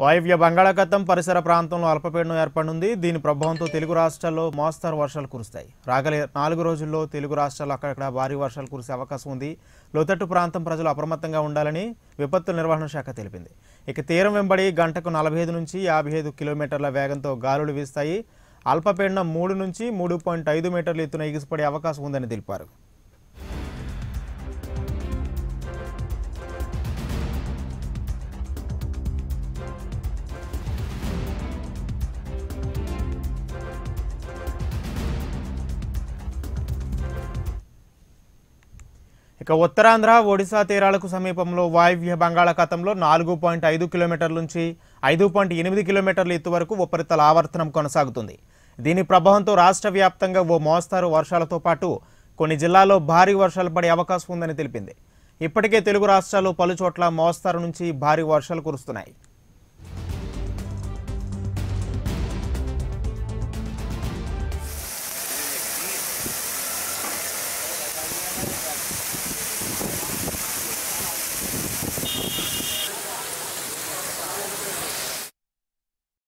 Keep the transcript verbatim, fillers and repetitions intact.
वायव्य బంగాళాఖాతం పరిసర ప్రాంతంలో అల్పపీడనం ఏర్పడింది దీని ప్రభావంతో తెలుగు రాష్ట్రాల్లో మోస్తరు వర్షాలు కురుస్తాయి రాగలే నాలుగు రోజుల్లో తెలుగు రాష్ట్రాల్లో అక్కడక్కడ భారీ వర్షాలు కురిసే అవకాశం ఉంది లోతట్టు ప్రాంతం ప్రజలు అప్రమత్తంగా ఉండాలని విపత్తు నిర్వహణ శాఖ తెలిపింది ఇక తీరం వెంబడి గంటకు నలభై ఐదు నుంచి యాభై ఐదు కిలోమీటర్ల వేగంతో గాలులు వీస్తాయి అల్పపీడనం మూడు నుంచి మూడు పాయింట్ ఐదు మీటర్ల ఎత్తున ఎగిసిపడే అవకాశం ఉందని తెలిపారు ఇక ఉత్తరాంధ్ర ఒడిశా తీరాలకు సమీపంలో వాయువ్య బంగాళాఖాతంలో నాలుగు పాయింట్ ఐదు కిలోమీటర్ల నుంచి ఐదు పాయింట్ ఎనిమిది కిలోమీటర్ల ఎత్తు వరకు ఉపరితల ఆవర్తనం కొనసాగుతుంది దీని ప్రభావంతో రాష్ట్ర వ్యాప్తంగా ఓ మోస్తారు వర్షాలతో పాటు కొన్ని జిల్లాల్లో భారీ వర్షాలు పడే అవకాశం ఉందని తెలిపింది ఇప్పటికే తెలుగు రాష్ట్రాల్లో పలు చోట్ల మోస్తారు నుంచి భారీ వర్షాలు కురుస్తున్నాయి।